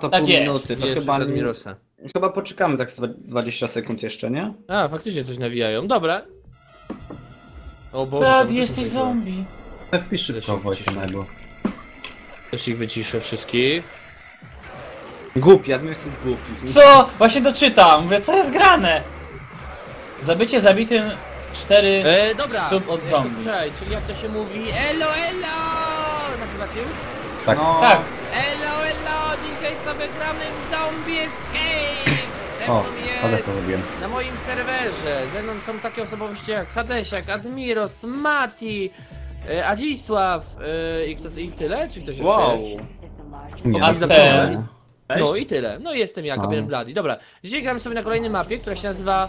To tak pół jest. Minuty, to chyba, Admirosa. Chyba poczekamy tak 20 sekund jeszcze, nie? A, faktycznie coś nawijają, dobra. O Boże, Bladi, jesteś zombie. Wpisz to właśnie najbo. Też ich wyciszę wszystkich. Głupi, Admiros jest głupi. Co? Właśnie doczytam, mówię, co jest grane? Zabycie zabitym 4 stóp od zombie. Czekaj, czyli jak to się mówi? Elo, elo! Nagrywacie już? Tak. No. Tak. Elo, elo! Dzisiaj sobie gramy w Zombie ESCAPE! Ze mną jest na moim serwerze. Ze mną są takie osobowości jak Hadesiak, Admiros, Mati, Adzisław i tyle? Czy ktoś jeszcze jest? No i tyle. No jestem ja, Kapitan Blade. Dobra, dzisiaj gramy sobie na kolejnej mapie, która się nazywa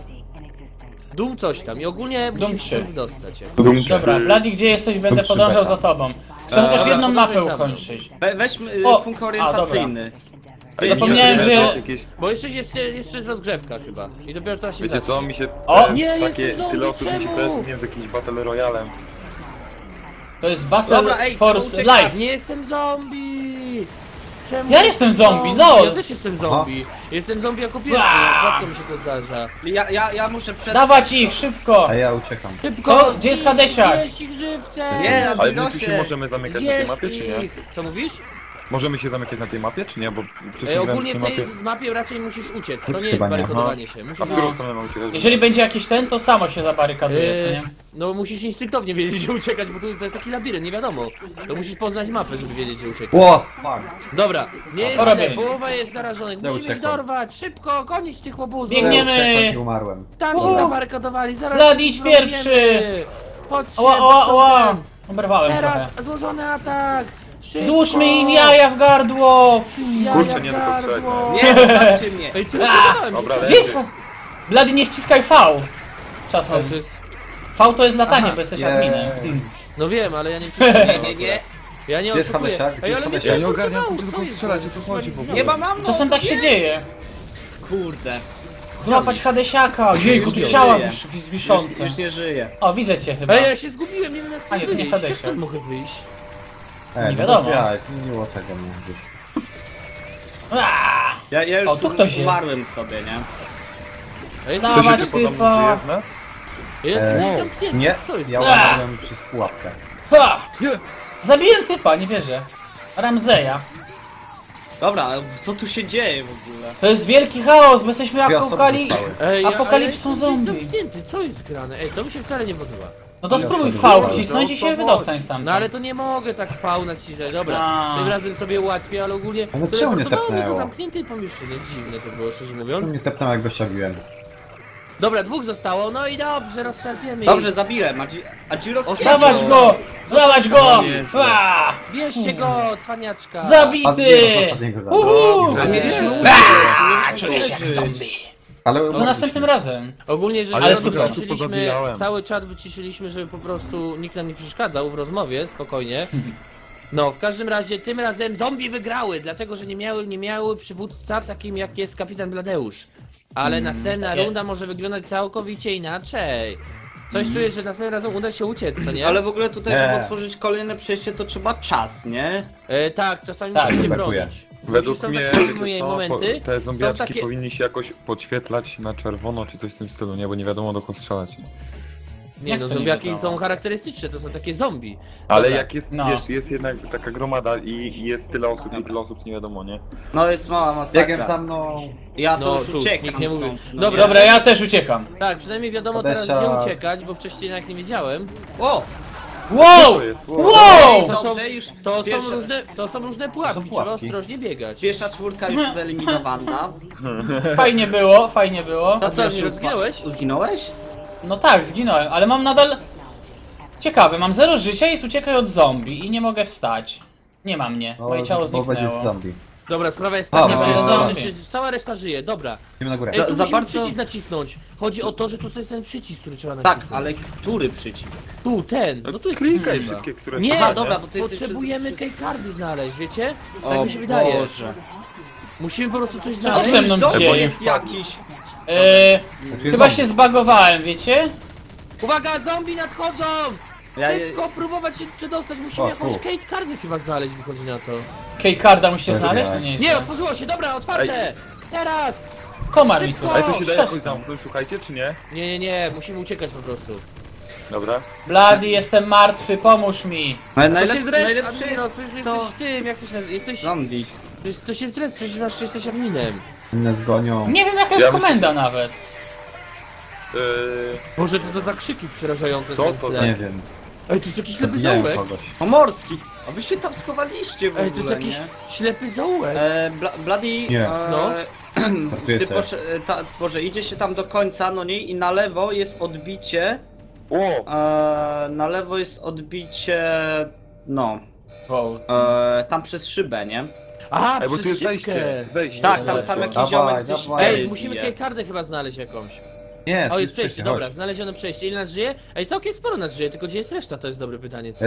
Doom coś tam i ogólnie musisz dostać się. Dobra, Bladi, gdzie jesteś? Będę podążał za tobą. Chcę chociaż jedną mapę ukończyć. Weźmy punkt orientacyjny. Zapomniałem, że... Bo jeszcze jest rozgrzewka chyba. I dopiero teraz się zacznie. Wiecie co, mi się... O! Nie, jestem zombie, tyle osób mi się też z jakimś Battle Royalem. To jest Battle Force Life. Nie jestem zombie! Czemu? Ja jestem zombie, no! Ja też jestem zombie. Aha. Jestem zombie jako pierwszy, rzadko mi się to zdarza. Ja muszę przed... Dawać ich, szybko! A ja uciekam. Szybko! Co? Gdzie jest Hadesiak? Nie, ale my tu się możemy zamykać na tej mapie, czy nie? Co mówisz? Możemy się zamykać na tej mapie, czy nie? Bo ogólnie w tej mapie raczej musisz uciec, to nie jest barykadowanie się. Musisz... Jeżeli będzie jakiś ten, to samo się zabarykaduje, co nie? No musisz instynktownie wiedzieć, gdzie uciekać, bo to jest taki labirynt, nie wiadomo. To musisz poznać mapę, żeby wiedzieć, gdzie uciekać. Ło, fuck. Dobra, nie jest, połowa jest zarażonych, musimy ich dorwać, szybko, gonić tych łobuzów. Biegniemy! Tam się zabarykadowali, zaraz... Bladić pierwszy! Chodźcie, teraz złożony atak! Złóżmy im jaja w gardło! Kurczę, nie tylko nie, zostawcie mnie! Ej, tu gdzie jest? Bladi, nie wciskaj V! Czasem. V to jest latanie, bo jesteś adminem. No wiem, ale ja nie wciskam. Nie. Ja nie odszukuję. Ej, ale mnie ja nie ogarniam, tylko strzelać, o co chodzi w ogóle. Nie mam. Czasem tak się dzieje. Kurde. Złapać Hadesiaka! Jejku, tu ciała wiszące. Już nie żyje. O, widzę cię chyba. Ej, ja się zgubiłem, nie wiem jak sobie wyjść. A nie, to nie mogę wyjść. Nie wiadomo. Ja zmieniło tego mnie gdzieś. Ja już zmarłem sobie, nie? Dawać typa! Nie, ja umarłem przez pułapkę. Zabiłem typa, nie wierzę. Ramzeja. Dobra, co tu się dzieje w ogóle? To jest wielki chaos, bo jesteśmy apokalipsą zombie. Co jest grane? Ej, to mi się wcale nie podoba. No to spróbuj V wcisnąć i się wydostań stamtąd. No ale to nie mogę tak V nacisnąć, dobra. Tym razem sobie łatwiej, ale ogólnie... Ale czemu mnie tepnęło? To zamknięte pomieszczenie, dziwne to było, szczerze mówiąc. Mnie tepnęło, jak wyszczerbiłem. Dobra, 2 zostało, no i dobrze, rozszarpiemy. Dobrze, zabiłem, a Giro z dawać go! Dawać go! Bierzcie go, cwaniaczka! Zabity! Uuuu! Czuję się jak zombie! Ale to następnym razem. Ogólnie rzecz biorąc, cały czat wyciszyliśmy, żeby po prostu nikt nam nie przeszkadzał w rozmowie, spokojnie. No, w każdym razie tym razem zombie wygrały, dlatego że nie miały przywódca takim jak jest Kapitan Bladeusz. Ale następna runda może wyglądać całkowicie inaczej. Coś czuję, że następnym razem uda się uciec, co nie? Ale w ogóle tutaj, żeby otworzyć kolejne przejście, to trzeba czas, nie? Tak, czasami muszę się bronić. Według mnie te zombiaczki powinny się jakoś podświetlać na czerwono czy coś w tym stylu, nie? Bo nie wiadomo dokąd strzelać. Nie, no zombiaki są charakterystyczne, to są takie zombie. Ale jak jest, wiesz, jest jednak taka gromada i jest tyle osób i tyle osób, nie wiadomo, nie? No jest mała masakra. Biegiem za mną... Ja to już uciekam. Nie mówię. Dobra, ja też uciekam. Tak, przynajmniej wiadomo teraz gdzie uciekać, bo wcześniej jak nie wiedziałem. O! Wow! Wow! To są różne pułapki, trzeba ostrożnie biegać. Pierwsza czwórka już wyeliminowana. Fajnie było, fajnie było. A co, nie zginąłeś? Zginąłeś? No tak, zginąłem, ale mam nadal... Ciekawe, mam 0 życia i uciekaj od zombie i nie mogę wstać. Nie ma mnie, moje ciało zniknęło. Dobra, sprawa jest taka, że cała reszta żyje, dobra. Ej, tu musimy przycisk nacisnąć. Chodzi o to, że tu jest ten przycisk, który trzeba nacisnąć. Tak, ale który przycisk? Tu, ten, no tu jest przycisk. Nie, dobra, bo potrzebujemy Kate Cardy znaleźć, wiecie? Tak mi się wydaje. Musimy po prostu coś znaleźć. Co ze mną dzieje? Chyba się zbagowałem, wiecie? Uwaga, zombie nadchodzą! Szybko próbować się przedostać, musimy jakąś Kate Cardy chyba znaleźć, wychodzi na to. Kate Carda musi się znaleźć? No nie, nie, otworzyło się, dobra, otwarte! Ej. Teraz! Komar mi tu. Ale to się da jakoś zamknąć, słuchajcie, czy nie? Nie, nie, nie, musimy uciekać po prostu. Dobra. Bladi, jestem martwy, pomóż mi! No, najlepszy jest to... Jesteś tym, jak to się nazywa? Jesteś... Zombie. To się zres, przecież masz, jesteś adminem. Nie wiem jaka jest komenda nawet. Boże, to za krzyki przerażające są. To nie wiem. Ej, to jest jakiś ślepy zaułek. Pomorski! A wy się tam schowaliście w ogóle, nie? Ej, to jest jakiś ślepy zaułek. Bladi... No. Ty, Boże, idzie się tam do końca, no nie? I na lewo jest odbicie... na lewo jest odbicie... No... tam przez szybę, nie? Aha, bo tu jest wejście, tak, tam jakiś ziomek ze szybą. Ej, musimy Kate Cardy chyba znaleźć jakąś. Nie, o, jest przejście, dobra, znalezione przejście. Ile nas żyje? Ej, całkiem sporo nas żyje, tylko gdzie jest reszta? To jest dobre pytanie, co?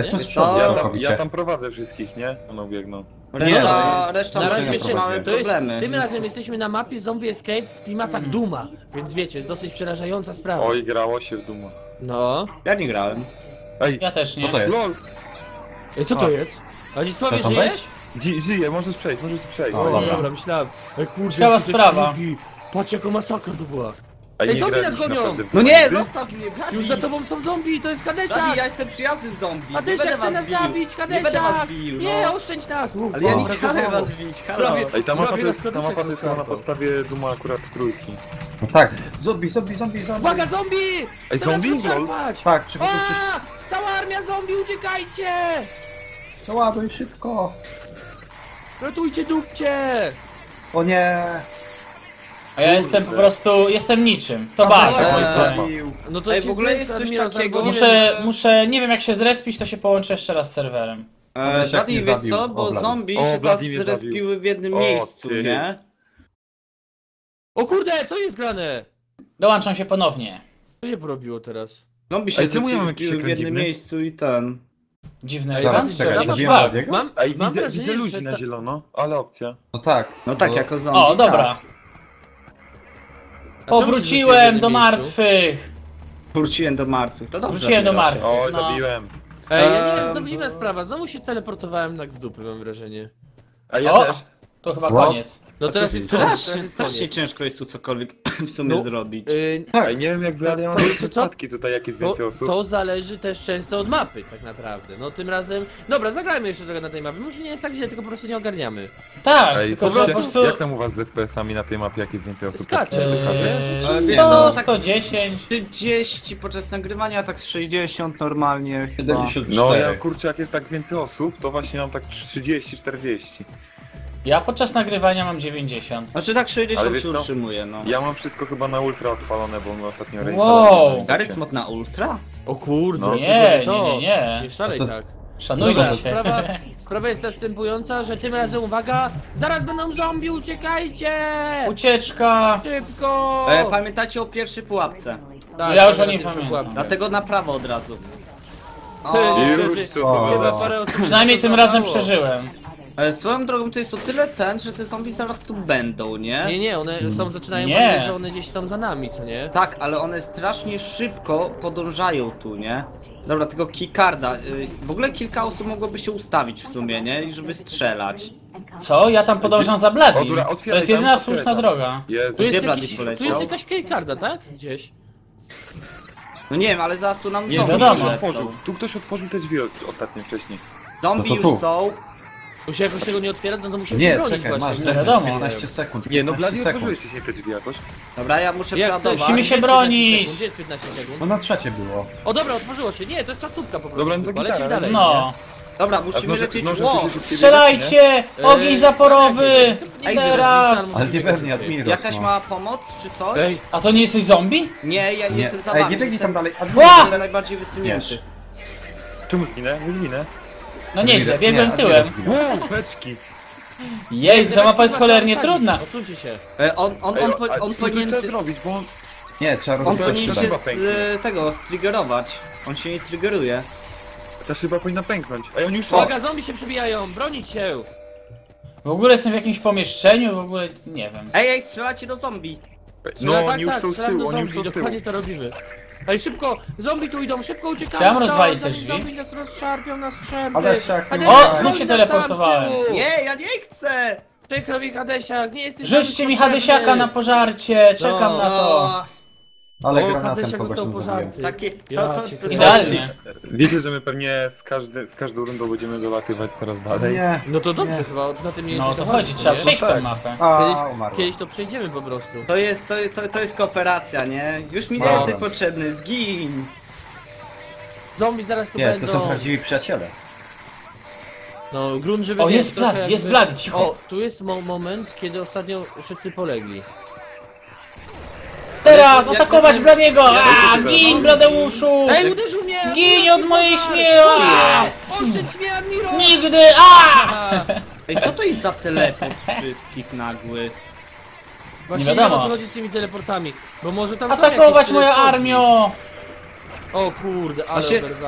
Ja tam prowadzę wszystkich, nie? One biegną. Reszta na razie jeszcze mamy problemy. Tym razem jesteśmy na mapie Zombie Escape w klimatach Duma. Więc wiecie, jest dosyć przerażająca sprawa. Oj, grało się w Duma. No. Ja nie grałem. Ej, ja też nie. Ej, co to jest? Adzisławie, żyjesz? Żyję, możesz przejść, Dobra, myślałem. Ej, kurczę, ciekawa sprawa. Patrz, jaką masakrę to była. Ej, zombie nas gonią! No nie, zostaw mnie, Bladi! Już za tobą są zombie, to jest Hadesiak! Ja jestem przyjaznym zombie! Hadesiak chce nas zabić, Hadesiak! Nie, oszczędź nas! Ale ja nie chciałem was bić, halo! Ej, ta mapa to jest na podstawie Duma akurat trójki. No tak, zombie! Uwaga, zombie! Ej, zombie? Tak, przygotujcie się! Cała armia zombie, uciekajcie! Załaduj szybko! Ratujcie dupcie! O nie! A ja jestem po prostu, jestem niczym, to bardzo. No to w ogóle jest coś takiego... Muszę, nie wiem jak się zrespić, to się połączę jeszcze raz z serwerem. Bladi, wiesz co, bo zombie się teraz zrespiły w jednym miejscu, nie? O kurde, co jest grane? Dołączam się ponownie. Co się porobiło teraz? Zombie się zrespiły w jednym miejscu i ten... Dziwne, mam widzę ludzi na zielono, ale opcja. No tak, jako zombie. O, dobra. Powróciłem do martwych! Wróciłem do martwych, to dobrze. Wróciłem do martwych. Oj, zabiłem. Ej, ja nie wiem, znowu dziwna sprawa, znowu się teleportowałem tak z dupy, mam wrażenie. A ja też. To chyba koniec. No teraz jest strasznie ciężko jest tu cokolwiek w sumie zrobić. Tak, nie wiem jak wyglądają spadki tutaj, jak jest więcej osób. To zależy też często od mapy tak naprawdę. No tym razem... Dobra, zagrajmy jeszcze trochę na tej mapie. Może nie jest tak źle, tylko po prostu nie ogarniamy. Tak, tylko po prostu... Jak tam u was z FPS-ami na tej mapie, jak jest więcej osób? Skacze. 100, 110... 30 podczas nagrywania, tak z 60 normalnie chyba. 74. No ja kurczę, jak jest tak więcej osób, to właśnie mam tak 30-40. Ja podczas nagrywania mam 90. Znaczy tak 60 się utrzymuje, no. Ja mam wszystko chyba na ultra odpalone, bo my ostatnio reinstalowałem. GARRY'S MOD na ultra? O kurde, no, nie. Nie szalej tak. Szanujcie się. Sprawa jest następująca, że tym razem uwaga, zaraz będą zombie, uciekajcie! Ucieczka! Szybko! Pamiętacie o pierwszej pułapce? Tak, ja już o niej pamiętam. Dlatego na prawo od razu. Przynajmniej tym razem przeżyłem. Ale swoją drogą to jest o tyle ten, że te zombie zaraz tu będą, nie? Nie, one są, zaczynają mówić, że one gdzieś są za nami, co nie? Tak, ale one strasznie szybko podążają tu, nie? Dobra, tylko kikarda. W ogóle kilka osób mogłoby się ustawić w sumie, nie? I żeby strzelać. Co? Ja tam podążam za Bladi. To jest jedyna słuszna droga. Gdzie Bladi poleciał? Tu jest jakaś kikarda, tak? Gdzieś. No nie wiem, ale zaraz tu nam zombie otworzył. Tu ktoś otworzył te drzwi ostatnio wcześniej. Zombie już są. Musi jakoś tego nie otwierać, no to musimy się bronić właśnie. Nie, wiadomo. 15 sekund. Nie, no Bladi, otworzyłeś się te drzwi jakoś. Dobra, ja muszę przeładować. Musimy się bronić! Gdzie jest 15 sekund? No na trzecie było. O dobra, otworzyło się. Nie, to jest czasówka po prostu. Dobra, no lecimy dalej. No. Dobra, musimy lecieć. Strzelajcie! Ogień zaporowy! Teraz! Ale nie pewnie, Admiros. Jakaś mała pomoc, czy coś? A to nie jesteś zombie? Nie, ja nie jestem za wami. Nie biegnij tam dalej. Admiros najbardziej wysunięty. Czemu zginę? Nie zginę. No nieźle, biegłem tyłem. Beczki. Jej, ta mapa jest cholernie trudna. Odsuńcie się. On powinien zrobić, bo on... Nie, trzeba rozwiązać. On powinien się z tego striggerować. On się nie triggeruje. Ta szyba powinna pęknąć. A oni już... Uwaga, zombie się przebijają, bronić się! W ogóle jestem w jakimś pomieszczeniu, w ogóle nie wiem. Ej, strzelacie do zombie! No, oni już są z tyłu, dokładnie to robimy. Ej, szybko! Zombie tu idą, szybko uciekamy! Chciałem rozwalić te drzwi. Zombie nas rozszarpią, nas szarpie. Hadesiak, o! Znów się teleportowałem! Nie, ja nie chcę! Przykro mi, Hadesiak, nie jesteś... Rzućcie mi Hadesiaka na pożarcie, czekam na to! Ale Hadesiak został pożarty. Takie... Idealnie. Wiecie, że my pewnie z każdą rundą będziemy zalatywać coraz dalej. Nie. No to dobrze chyba, na tym nie jedziemy. No to chodzi, trzeba przejść tę mapę. Kiedyś to przejdziemy po prostu. To jest kooperacja, nie? Już mi nie jesteś potrzebny, zgin! Zombie zaraz tu będą. To są prawdziwi przyjaciele. No, grunt, żeby... O, jest Bladi, jest Bladi, cicho! O, tu jest moment, kiedy ostatnio wszyscy polegli. Teraz atakować Bladiego! A, gin, Bladeuszu! Ej, uderzył mnie! Gin od mojej śmierci! Oszczędź mnie, Admiros! Nigdy! A! Ej, co to jest za teleport wszystkich nagły? Właśnie nie wiadomo, co chodzi z tymi teleportami, bo może tam... Atakować, moja armio! O kurde, ale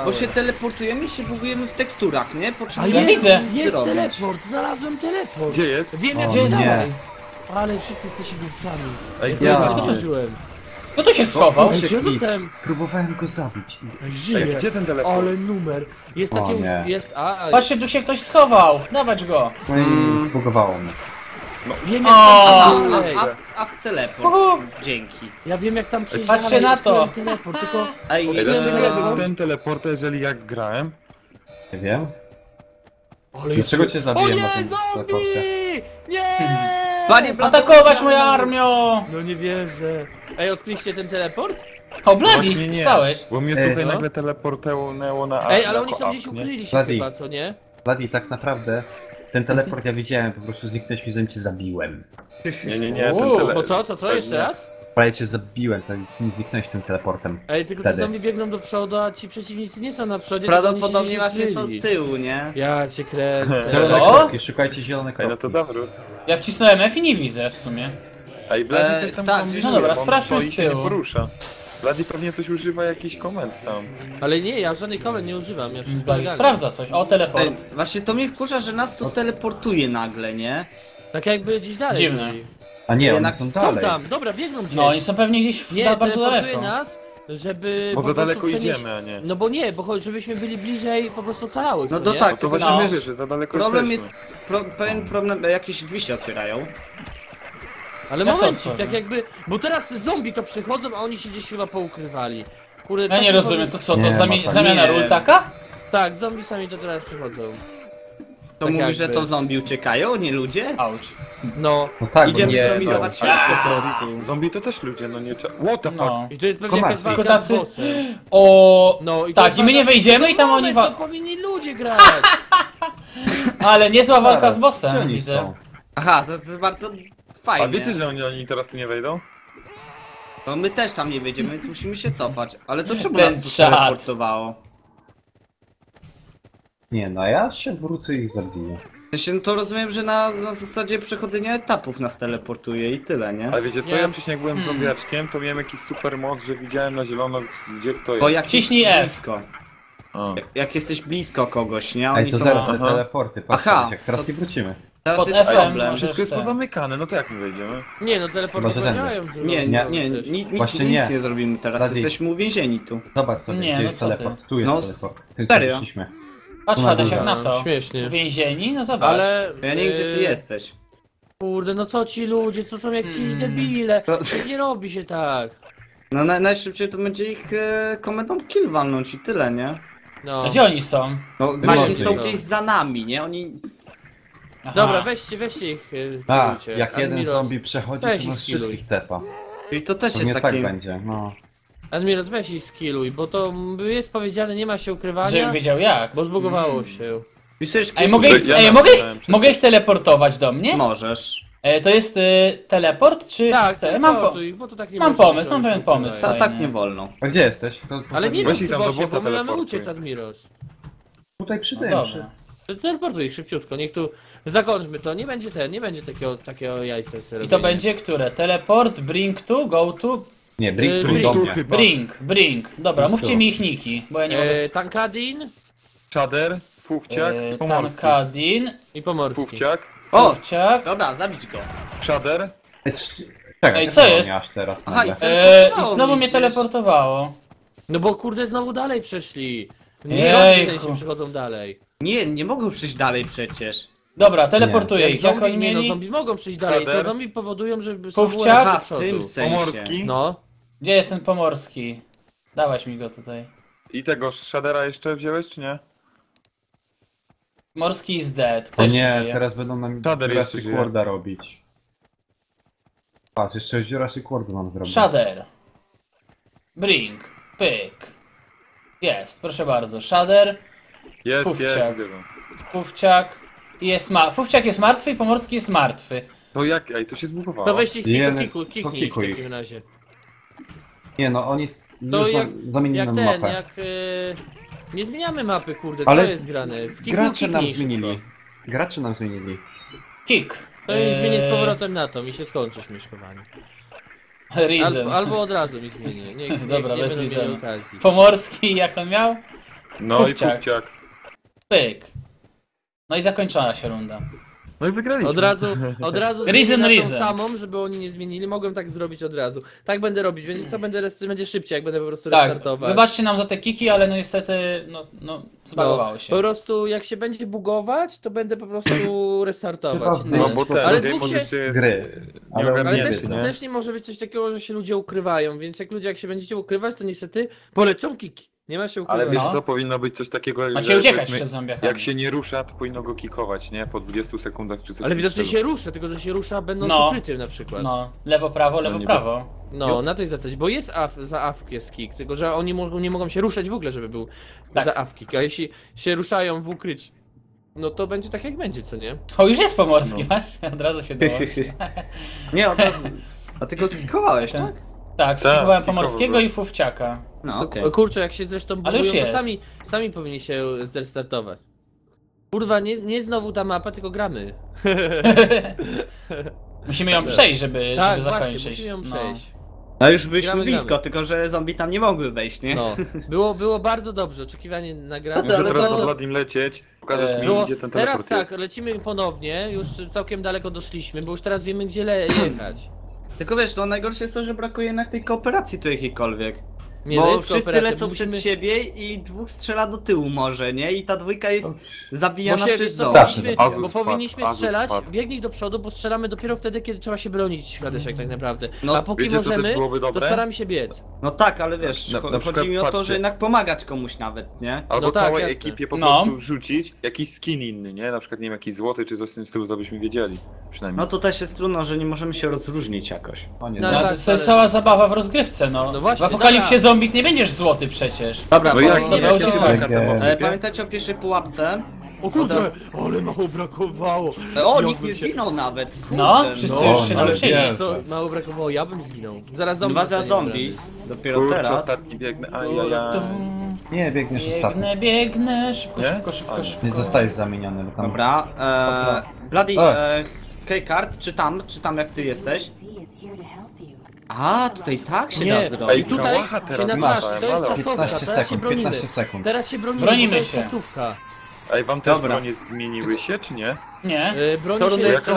bo się teleportujemy i się bugujemy w teksturach, nie? A ja widzę! Jest teleport! Znalazłem teleport! Gdzie jest? Wiem, jak się dalej! Ale wszyscy jesteście głupcami. Ej, no to się schował. Próbowałem go zabić. Żyje. Gdzie ten telefon? Ale numer. Jest taki... Jest... Patrzcie, tu się ktoś schował. Dawać go. Zbugowało mnie. No, wiem, jak tam... A w teleport. Dzięki. Ja wiem, jak tam przyjdzie. Patrzcie na to. Teleport, tylko... Dlaczego ja dostałem teleporta, jeżeli jak grałem? Nie wiem. Dlaczego cię zabiłem na tym teleporcie? Nie! Atakować moja armio! No nie wierzę. Ej, odkryliście ten teleport? O, Bladi, pisałeś. Bo mnie tutaj nagle teleportnęło na armię. Ej, ale oni są gdzieś ukryli się chyba, co nie? Bladi, tak naprawdę ten teleport ja widziałem, po prostu zniknąłeś mi, zanim cię zabiłem. Nie, bo co, jeszcze raz? Prawie cię zabiłem, tak nie zniknąłeś tym teleportem. Ej, tylko te zombie biegną do przodu, a ci przeciwnicy nie są na przodzie. Prawdopodobnie właśnie są z tyłu, nie? Ja cię kręcę. Co? Szukajcie zielone kropki. No to zawrót. Ja wcisnąłem F i nie widzę w sumie. Ej, Bladi coś tam gdzieś... No dobra, sprawdźmy z tyłu. Bladi pewnie coś używa, jakiś komend tam. Ale nie, ja żadnej komend nie używam, ja wszystko sprawdza coś, o teleport. Ej, właśnie to mnie wkurza, że nas tu teleportuje nagle, nie? Tak jakby gdzieś dalej. Dziwne. A nie, one są dalej. Tam, dobra, biegną gdzieś. No, oni są pewnie gdzieś bardzo daleko. Nas, żeby... Bo za daleko idziemy, a nie. No bo nie, bo żebyśmy byli bliżej po prostu całych. No to tak, to właśnie wierzę, że za daleko Pewien problem, jakieś drzwi się otwierają. Ale momencik, tak jakby... Bo teraz zombie to przychodzą, a oni się gdzieś chyba poukrywali. Kurde, ja nie rozumiem, to co, to zamiana ról taka? Tak, zombie sami to teraz przychodzą. To tak mówisz, że to zombie uciekają, nie ludzie? Ouch. No tak, idziemy zdominować świat po prostu. Zombie to też ludzie, no nie trzeba. What the fuck? I to jest pewnie jakaś walka z bossem. Tak, i my nie wejdziemy i tam oni walczą. To powinni ludzie grać. Ale niezła walka z bossem, widzę. Aha, to jest bardzo fajne. A wiecie, że oni teraz tu nie wejdą? No my też tam nie wejdziemy, więc musimy się cofać. Ale to czemu nas tu teleportowało? Nie, no ja się wrócę i ich zabiję. Ja to rozumiem, że na zasadzie przechodzenia etapów nas teleportuje i tyle, nie? A wiecie co, ja wcześniej jak byłem zombiaczkiem, to miałem jakiś super moc, że widziałem na zielono, gdzie to jest. Bo jak wciśnij blisko. Jak jesteś blisko kogoś, nie? Oni są... zaraz te teleporty, patrz, teraz nie wrócimy. Teraz jest problem. Wszystko jest pozamykane, no to jak my wejdziemy? Nie, no teleporty podziałają. Nie, nic nie zrobimy teraz, jesteśmy uwięzieni tu. Zobacz sobie, gdzie jest teleport, tu jest teleport. Serio? Patrz, Hadesiak, na to. Śmiesznie. Uwięzieni? No zobacz. Ale... Ja nie wiem, gdzie ty jesteś. Kurde, no co ci ludzie, co są jakieś debile. Nie robi się tak. No najszybciej to będzie ich komendą kill walnąć i tyle, nie? No. A gdzie oni są? No właśnie są gdzieś za nami, nie? Oni... Dobra, weźcie ich. Tak, jak jeden zombie przechodzi, to nas wszystkich tepa. Czyli to też jest tak będzie, no. Admiros, weź i skilluj, bo to jest powiedziane, nie ma się ukrywania. Żebym wiedział jak. Bo zbugowało się. Ej, mogę ich teleportować do mnie? Możesz. To jest teleport, czy... Tak, teleportuj, bo to tak nie mam pomysł, mam pewien pomysł. Tak nie wolno. A gdzie jesteś? Ale nie wiem, bo my mamy uciec, Admiros. Tutaj przy tym. Teleportuj ich szybciutko, niech tu... Zakończmy to, nie będzie takiego jajca. I to będzie które? Teleport, bring to, go to... Nie, Bring. Dobra, mówcie mi ich niki, bo ja nie mogę... Tankadin. Chader, Fuchciak, Pomorski. Tankadin i Pomorski. Fuchciak. Fuchciak. Dobra, zabić go. Chader. Czekaj, co jest? Teraz i znowu mnie teleportowało. No bo kurde znowu dalej przeszli. Nie, w sensie przychodzą dalej. Nie, nie mogą przyjść dalej przecież. Dobra, teleportuję ich. Jak oni mieli? No, zombie mogą przyjść dalej, to zombie powodują, żeby są w tym sensie. Pomorski? No. Gdzie jest ten Pomorski? Dawać mi go tutaj. I tego Shadera jeszcze wziąłeś, czy nie? Morski is dead. Ktoś nie, teraz będą nam Jurassic Worlda robić. Patrz, jeszcze Jurassic Worlda mam zrobić. Shader. Bring. Pyk. Jest, proszę bardzo. Shader. Jest, Fuchciak. Fuchciak. Fuchciak jest martwy i Pomorski jest martwy. No jak? Ej, to się zbugowało. No weź ich, kiknij ich w takim razie. Nie no, oni... To jak, mapę. Nie zmieniamy mapy, kurde, ale to jest grane. Gracze nam zmienili. Kick. To mi zmienię z powrotem na to, mi się skończysz mieszkowanie. Albo od razu mi zmienię. Nie, dobra, nie bez reason. Pomorski, jak on miał? No Fuchciak. I Fuchciak. Pyk. No i zakończona się runda. No i wygraliśmy. Od razu tą samą, żeby oni nie zmienili. Mogłem tak zrobić od razu. Tak będę robić, będzie szybciej, jak będę po prostu restartować. Wybaczcie nam za te kiki, ale no niestety, no zbugowało się. Po prostu jak się będzie bugować, to będę po prostu restartować. No bo też nie może być coś takiego, że się ludzie ukrywają, więc jak się będziecie ukrywać, to niestety polecą kiki. Nie ma się ukrywać. Ale wiesz co, powinno być coś takiego, macie uciekać przed zombiakami. Jak się nie rusza, to powinno go kikować, nie? Po 20 sekundach czy coś. Ale widocznie się rusza, tylko że się rusza będąc ukrytym na przykład. No, lewo, prawo, lewo, prawo. No, na tej zasadzie, bo jest za AFK jest kick, tylko że oni nie mogą się ruszać w ogóle, żeby był za AFK. A jeśli się ruszają w ukryć, no to będzie tak jak będzie, co nie? O, już jest Pomorski, masz? Od razu się dołączy. Nie, od razu. A ty go skikowałeś, tak? Tak, skikowałem Pomorskiego i Fuchciaka. No, okay. Kurczę, jak się zresztą bugują, to sami powinni się zrestartować. Kurwa, nie znowu ta mapa, tylko gramy. Musimy ją przejść, żeby zakończyć. Musimy ją przejść. No już byliśmy blisko, tylko że zombie tam nie mogły wejść, nie? No. Było bardzo dobrze, oczekiwanie na grę. Muszę teraz za Bladim lecieć, pokażesz mi, gdzie ten teleport jest. Teraz tak, lecimy ponownie, już całkiem daleko doszliśmy, bo już teraz wiemy, gdzie jechać. Tylko wiesz, no najgorsze jest to, że brakuje jednak tej kooperacji tu jakiejkolwiek. Bo wszyscy lecą przed siebie i dwóch strzela do tyłu może, nie? I ta dwójka jest zabijana przez zombie. Bo powinniśmy strzelać, biegnij do przodu, bo strzelamy dopiero wtedy, kiedy trzeba się bronić, Hadesiak, tak naprawdę. No, a póki możemy, to staramy się biec. No tak, ale wiesz, chodzi mi o to, że jednak pomagać komuś nawet, nie? Albo całej ekipie po prostu wrzucić jakiś skin inny, nie? Na przykład, nie wiem, jakiś złoty czy coś z tym stylu, to byśmy wiedzieli, przynajmniej. No to też jest trudno, że nie możemy się rozróżnić jakoś. No to jest cała zabawa w rozgrywce, no. W apokalipsie zombie nie będziesz złoty przecież. Dobra, ale pamiętajcie o pierwszej pułapce. O kurde, ale mało brakowało. O, nikt nie zginął nawet. No, wszyscy już się nauczyli. Mało brakowało, ja bym zginął. Zaraz zombie. Dwa zombie. Dopiero teraz. Nie, biegniesz ostatni. Biegnę, szybko. Nie zostajesz zamieniony. Dobra, Bladi, Kate Cardy, czy tam jak ty jesteś? A, tutaj tak się da zrobić. I tutaj się natrzasz, to jest czasówka, teraz się bronimy. 15 sekund. Teraz się bronimy, to jest czasówka. Ej, wam też bronie zmieniły się, czy nie? Nie. Broni się jest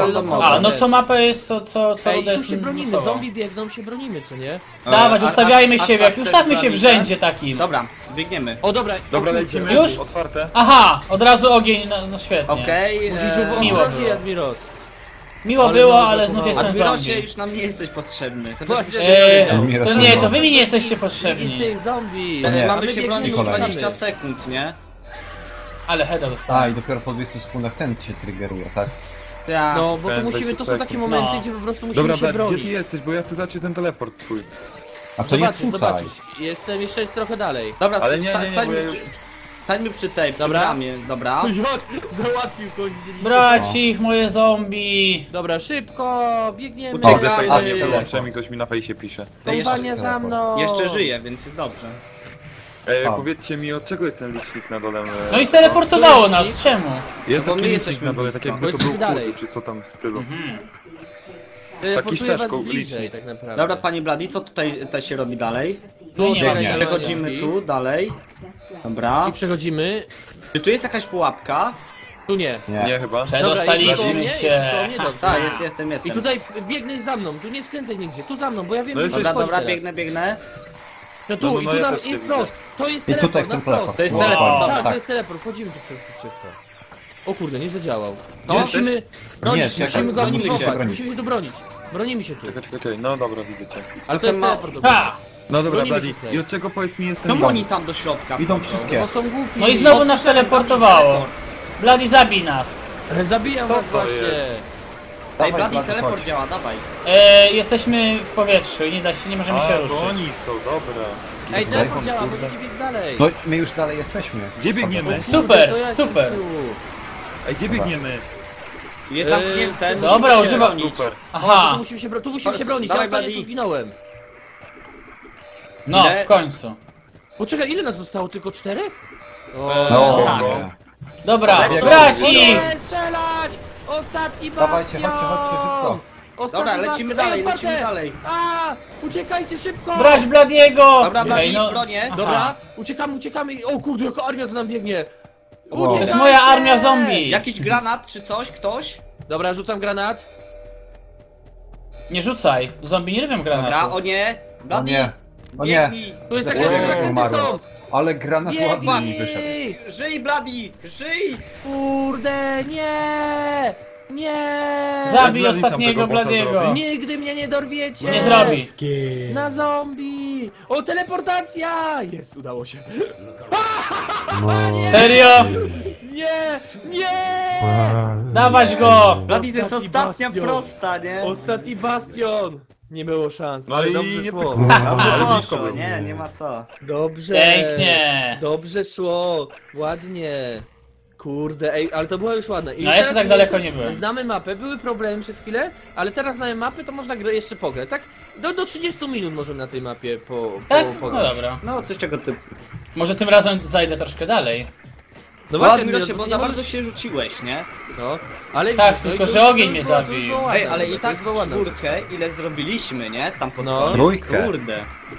no co mapa jest, co uda jest się bronimy, zombie biegną, się bronimy, czy nie? Dawać, ustawiajmy się, ustawmy się w rzędzie takim. Dobra, biegniemy. O dobra, lecimy. Już? Otwarte. Aha, od razu ogień, no świetnie. Okej, miło było. Miło było, ale znów jestem zombie. Admirosie, już nam nie jesteś potrzebny. To nie, to wy mi nie jesteście potrzebni. I tych zombie. Mamy się bronić 20 sekund, nie? Ale heada dostałem. A i dopiero po 20 sekundach ten się triggeruje, tak? Ja. No, bo to są takie momenty, gdzie po prostu musimy się bronić. Dobra, gdzie ty jesteś, bo ja chcę zacząć ten teleport twój. A to nie tutaj. Zobaczysz, jestem jeszcze trochę dalej. Dobra, stańmy przy tej, przy bramie, dobra. Załatwił kogoś. Brać ich, moje zombie. Dobra, szybko, biegniemy. Uciekaj, ktoś mi na fejsie pisze. Kompania za mną. Jeszcze żyję, więc jest dobrze. Powiedzcie mi, od czego jest ten licznik na dole? No i teleportowało nas, czemu? Jest to licznik na dole, tak jakby to był kółek, czy co tam w stylu. Taki ścieżką licznik. Dobra, pani Bladi, co tutaj się robi dalej? Przechodzimy tu, dalej. Dobra. I przechodzimy. Czy tu jest jakaś pułapka? Tu nie. Nie chyba. Przedostaliśmy się. Tak, jestem. I tutaj biegnij za mną, tu nie skręcaj nigdzie, tu za mną, bo ja wiem, że... Dobra, biegnę. No tu, i tu nam jest wprost. To jest teleport, na wprost. To jest teleport, tak, to jest teleport. Chodzimy tu przez to. O kurde, nie zadziałał. No, musimy bronić, musimy go atakować, musimy się tu bronić. Bronimy się tu. Czekaj, no dobra, widzę cię. Ale to jest teleport. No dobra, Bladi, i od czego powiedz mi jestem? No oni tam do środka. Idą wszystkie. No, są głupi. No i znowu nas teleportowało. Bladi, zabij nas. Zabijam was właśnie. Daj, Bladi, teleport chodź. Działa, dawaj. Jesteśmy w powietrzu, nie da się, nie możemy się ruszyć. Oni są, dobra. Ej, teleport działa, możecie biec dalej. No my już dalej jesteśmy. Gdzie biegniemy? Super, super. Ej, gdzie biegniemy? Jest zamknięte. Dobra, używam nic. Aha. Tu musimy się bronić, ja tu zginąłem. No, w końcu. Poczekaj, ile nas zostało? Tylko 4? No, dobra, braci! Ostatni bastion! Dawajcie, chodźcie szybko. Ostatni dobra, lecimy bastion. Dalej, lecimy dalej. A, uciekajcie szybko! Brać Bladiego! Dobra, Bladi, no. Bronię. Dobra, uciekamy. O kurde, jaka armia za nam biegnie. Uciekajcie. To jest moja armia zombie. Jakiś granat czy coś, ktoś? Dobra, rzucam granat. Nie rzucaj, zombie nie robią granatu. Dobra, o nie, Bladi. O nie. Tu jest takie zakręty są. Ale granat ładnie mi wyszedł. Żyj, Bladi! Żyj! Kurde, nie! Nie! Zabij ostatniego Bladiego! Nigdy mnie nie dorwiecie! Nie zrobi! Na zombie! O, teleportacja! Jest, udało się! No. Serio? Nie! Dawać go! Bladi, to jest ostatnia prosta, nie? Ostatni bastion! Nie było szans, ale dobrze szło. Dobrze, nie ma co. Dobrze. Pięknie. Dobrze szło, ładnie. Kurde, ej, ale to było już ładne. I no jeszcze tak daleko nie byłem. Znamy mapę, były problemy przez chwilę, ale teraz znamy mapę, to można jeszcze pograć, tak? Do 30 minut możemy na tej mapie pograć. No dobra. No coś czego ty... Może tym razem zajdę troszkę dalej. No właśnie, Admirosie, bo za bardzo się rzuciłeś, nie? No, ale tak, tylko no, że ogień mnie zabił. Ej, ale i tak czwórkę, ile zrobiliśmy, nie? Tam pod trójkę. Kurde.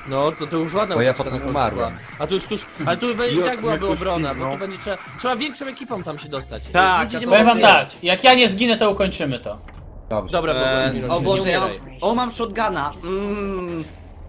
No, to już ładna ucieczka na końcu. A tu już, ale tu i tak byłaby obrona, bo tu będzie trzeba większą ekipą tam się dostać. Tak, powiem wam tak, jak ja nie zginę, to ukończymy to. Dobra, bo o Boże, ja mam shotguna.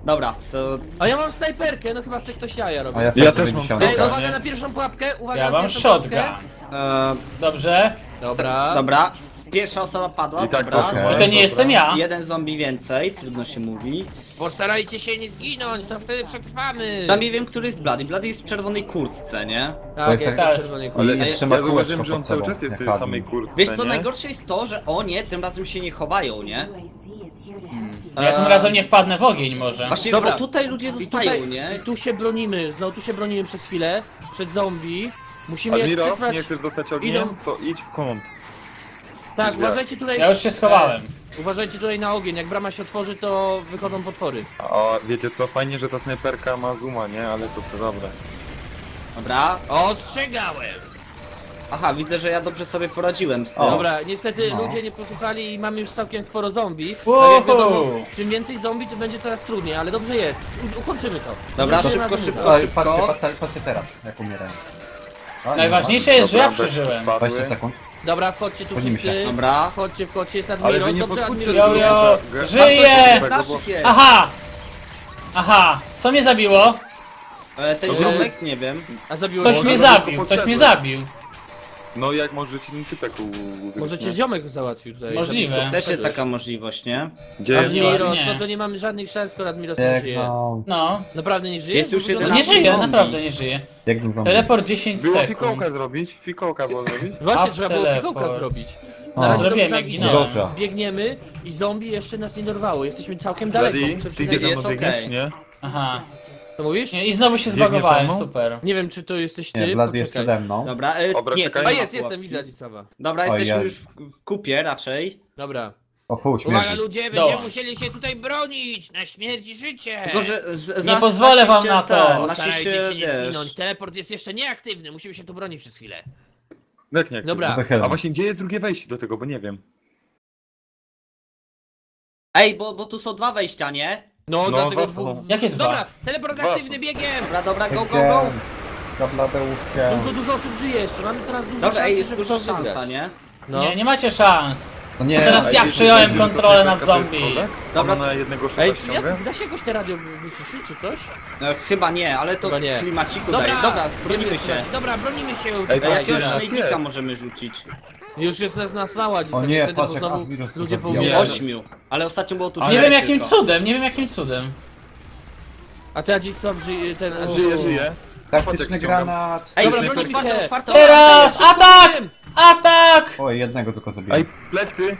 Dobra, to... A ja mam snajperkę, no chyba chce ktoś jaja robić. Ja też mam snajperkę. Uwaga na pierwszą pułapkę, uwaga na pierwszą pułapkę. Ja mam shotgun. Dobrze. Dobra. Pierwsza osoba padła, i tak dobra. I to nie jestem ja. Jeden zombie więcej, trudno się mówi. Postarajcie się nie zginąć, to wtedy przetrwamy. Tam nie wiem, który jest Bladi. Bladi jest w czerwonej kurtce, nie? Tak, jest w czerwonej kurtce. Ale ja uważam, że on cały czas jest w tej samej kurtce, wiesz co, najgorsze jest to, że tym razem się nie chowają, nie? Ja tym razem nie wpadnę w ogień może. Właśnie, dobra, bo tutaj ludzie zostają, nie? I tu się bronimy, przez chwilę, przed zombie. Musimy Admiros, nie chcesz dostać ogniem, to idź w kąt. Tak, uważajcie tutaj... Ja już się schowałem. Uważajcie tutaj na ogień, jak brama się otworzy, to wychodzą potwory. O, wiecie co, fajnie, że ta snajperka ma zooma, nie? Ale to dobre. Dobra. Ostrzegałem! Aha, widzę, że ja dobrze sobie poradziłem z tym. Dobra, niestety ludzie nie posłuchali i mamy już całkiem sporo zombie. No jak wiadomo, czym więcej zombie, to będzie coraz trudniej, ale dobrze jest. Ukończymy to. Dobra, szybko. Patrzcie teraz, jak umierają. Najważniejsze jest, że ja przeżyłem. 20 sekund. Dobra, wchodźcie tu wszyscy. Dobra, wchodźcie, jest Admiros. Dobrze, Admiros. Żyję! Aha! Co mnie zabiło? Ten ziomek, nie wiem. Ktoś mnie zabił. No jak możecie mi typek możecie ziomek załatwił tutaj. Możliwe. Też jest taka możliwość, nie? Admiros, no to nie mamy żadnych szans, skoro Admiros nie żyje. No. Naprawdę nie żyje? Jest już nie żyje, naprawdę nie żyje. Teleport 10 sekund. Było fikołka zrobić, Właśnie, trzeba było fikołka zrobić. Teraz biegniemy i zombie jeszcze nas nie dorwało. Jesteśmy całkiem daleko. Nie? Aha. To mówisz? Nie, i znowu się zbagowałem, super. Nie wiem, czy to jesteś ty, Bladi jest przede mną. Dobra, nie, chyba jestem, widzę Adzisława. Dobra, jesteśmy już w kupie raczej. Dobra. Uwaga ludzie, będziemy musieli się tutaj bronić, na śmierć i życie. Tylko, że nie pozwolę wam na to. Starajcie się nie zginąć, teleport jest jeszcze nieaktywny, musimy się tu bronić przez chwilę. Dobra. A właśnie, gdzie jest drugie wejście do tego, bo nie wiem. Ej, bo tu są dwa wejścia, nie? No, dlatego jakie dwa? Dobra, teleport aktywny biegiem! Dobra, go! Dużo osób żyje jeszcze, mamy teraz dużo szans. Dobra, jest dużo szansa, nie? No. Nie macie szans. No nie, teraz ja przejąłem kontrolę nad zombie. Dobra, na jednego szyba ciągle. Da się jakoś te radio wyciszyć czy coś? No, chyba nie, ale to nie. Klimaciku dobra, daje. Dobra, bronimy się. Dobra, bronimy się. Jakiegoś Najdika możemy rzucić. Już jest nas nasłała dzisiaj. O nie, patrz, jak Admiros to zabijał. 8, ale ostatnio było tu 4. Nie wiem jakim cudem, nie wiem jakim cudem. A ty Adzisław żyje, ten żyje. Taktyczny granat. Ej, dobra, bronimy się. Teraz atak! Atak! Oj, jednego tylko zabiję. Ej, plecy!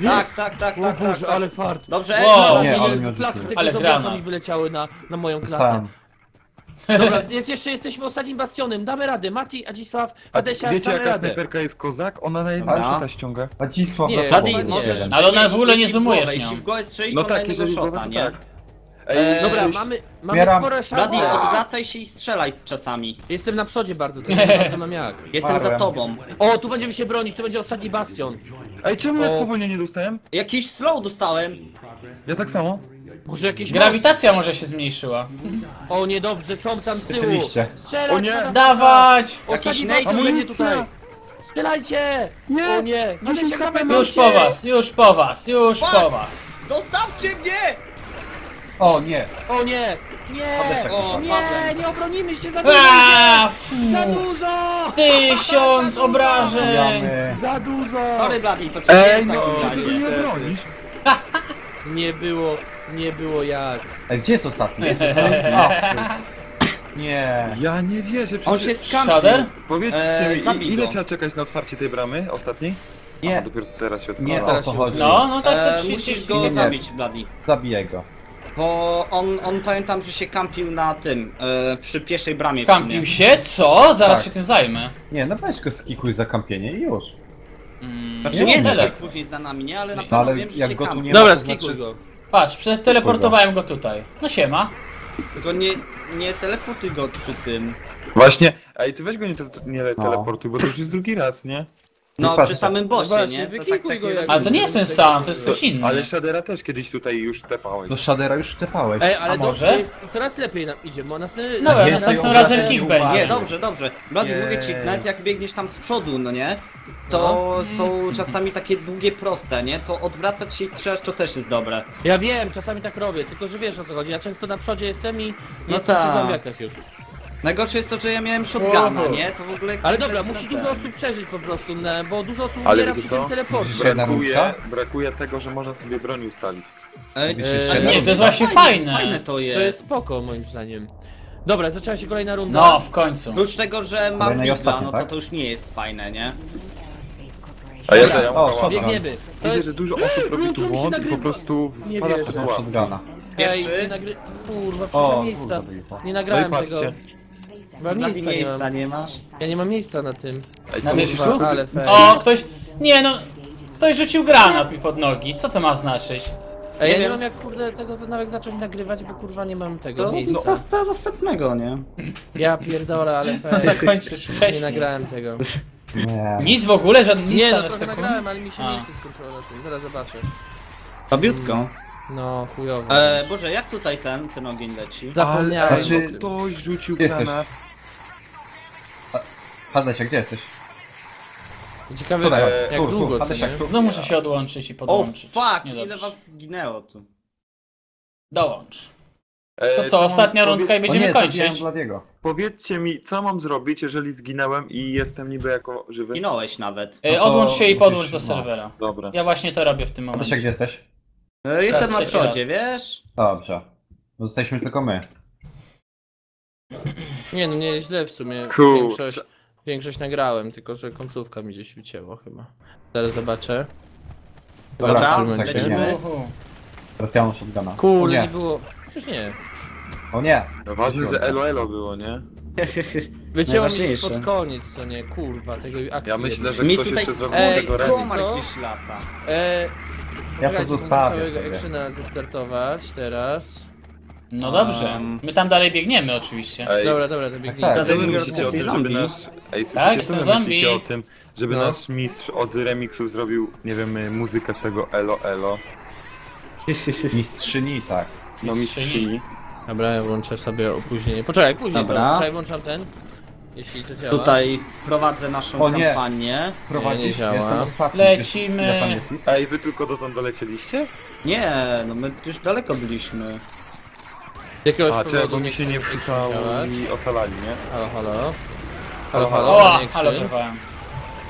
Jest. Tak. O Boże, tak. Ale fart. Dobrze, wow. Nie, ale nie flaki tego zobaczą mi wyleciały na moją klatę. Dobra, jesteśmy ostatnim bastionem, damy radę. Mati, Adzisław, Hadesiak, wiecie jaka snajperka jest kozak? Ona na jednego shota ściąga. Adzisław, Bladi, możesz... Ale ona w ogóle nie zoomujesz nią. Jeśli w głowę strzelić, to na jednego shota, nie? Dobra, mamy spore szanse. Bladi, odwracaj się i strzelaj czasami. Jestem na przodzie bardzo, to bardzo mam jak. Jestem za tobą. O, tu będziemy się bronić, tu będzie ostatni bastion. Ej, czemu ja spowolnienie nie dostałem? Jakiś slow dostałem. Ja tak samo. Może jakieś... Grawitacja może się zmniejszyła. O niedobrze, są tam z tyłu. Strzelać, o nie. Dawać! Ostatni bastion będzie tutaj. Strzelajcie! Nie. O nie. Już po was. Zostawcie mnie! O nie, nie obronimy się, za dużo! Za dużo! 1000 obrażeń! Za dużo! Sorry, Bladi, to cię nie obronisz. Nie było jak. Gdzie jest ostatni? Nie. Ja nie wierzę, przecież... On się skampił. Shader? Powiedzcie mi, ile trzeba czekać na otwarcie tej bramy ostatniej? Nie. Aha, dopiero teraz się odpala. Nie, teraz się chodzi. No tak sobie musisz go zabić, Bladi. Zabiję go. Bo on pamiętam, że się kampił na tym, przy pierwszej bramie. Kampił się? Co? Zaraz tak się tym zajmę. Nie, no weź go skikuj za kampienie i już. Znaczy nie tyle później za nami, nie? Ale na pewno ale wiem, że jak się go tu nie. Dobra, skikuj go. Patrz, przeteleportowałem go tutaj. No siema. Tylko nie teleportuj go przy tym. Właśnie, ej ty weź go nie teleportuj, bo to już jest drugi raz, nie? No przy samym bossie, nie? Wykikuj go. Ale to nie jest ten sam, to jest coś innego. Ale Shadera też kiedyś tutaj już tepałeś. No Shadera już tepałeś. Ej, ale dobrze? Jest, coraz lepiej nam idzie, bo następnym razem kick będzie. Nie, dobrze. Bladi, mówię ci, nawet jak biegniesz tam z przodu, no nie? To są czasami takie długie, proste, nie? To odwracać się i strzelać to też jest dobre. Ja wiem, czasami tak robię, tylko że wiesz o co chodzi. Ja często na przodzie jestem i nie jestem przy zombiakach już. Najgorsze jest to, że ja miałem shotguna, nie? To w ogóle... Ale dobra, musi dużo osób przeżyć po prostu, bo dużo osób umiera przy tym teleporcie. Brakuje tego, że można sobie broń ustalić. Nie, to jest właśnie fajne. Fajne to jest. To jest spoko, moim zdaniem. Dobra, zaczęła się kolejna runda. No, w końcu. Oprócz tego, że mam widza, no to już nie jest fajne, nie? A ja to biegniemy. Widzę, że dużo osób robi tu błąd i po prostu wpada w tego shotguna. Kurwa, wszystkie miejsca. Nie nagrałem tego. Miejsca nie masz? Ja nie mam miejsca na tym. Na dysku? O, ktoś... Nie no... Ktoś rzucił granat mi pod nogi, co to ma znaczyć? Ja nie mam jak kurde tego nawet zacząć nagrywać, bo kurwa nie mam tego miejsca. No ostatniego, nie? Ja pierdolę, ale zakończysz wcześniej. Nie nagrałem tego. Nic w ogóle, żadnych nie, no to nagrałem, ale mi się miejsce skończyło na tym, zaraz zobaczę. Fabiutko. No, chujowo. Boże, jak tutaj ten ogień leci? Zapomniałem. Znaczy, ktoś rzucił granat. Hadesiak, gdzie jesteś? Ciekawe, jak długo, no muszę się odłączyć i podłączyć. O fuck, ile was zginęło tu. Dołącz. To co, ostatnia rundka i będziemy kończyć? Powiedzcie mi, co mam zrobić, jeżeli zginąłem i jestem niby jako żywy? Zginąłeś nawet. Odłącz się i podłącz do serwera. Dobra. Ja właśnie to robię w tym momencie. Hadesiak, gdzie jesteś? Jestem na przodzie, wiesz? Dobrze. Zostaliśmy tylko my. Nie no, nie źle w sumie. Większość nagrałem, tylko że końcówka mi gdzieś wycięło chyba. Zaraz zobaczę. Dobra, lecimy. Teraz ja mam shotguna. Kurde, nie było... Przecież nie. O nie. Ważne, że elo było, nie? Wycięło mi pod koniec, co nie, kurwa, tego akcji. Ja myślę, że ktoś jeszcze zrobił tego lata. Ja to zostawię sobie. Ekszyna zestartować teraz. No dobrze, my tam dalej biegniemy oczywiście. Dobra, to biegniemy. Tak, jestem zombie. O tym, żeby nasz mistrz od remiksów zrobił, nie wiem, muzykę z tego elo. Mistrzyni, tak. No mistrzyni. Dobra, ja włączę sobie opóźnienie. Poczekaj, później włączam ten. Jeśli to działa. Tutaj prowadzę naszą kampanię. Prowadzi, nie działa. Jestem ostatni. Lecimy. Ej, wy tylko dotąd dolecieliście? Nie, no my już daleko byliśmy. Jakiegoś powodu mi się nie wczytało i ocalali, nie? Halo, halo. Halo, halo, panie Ekszyn.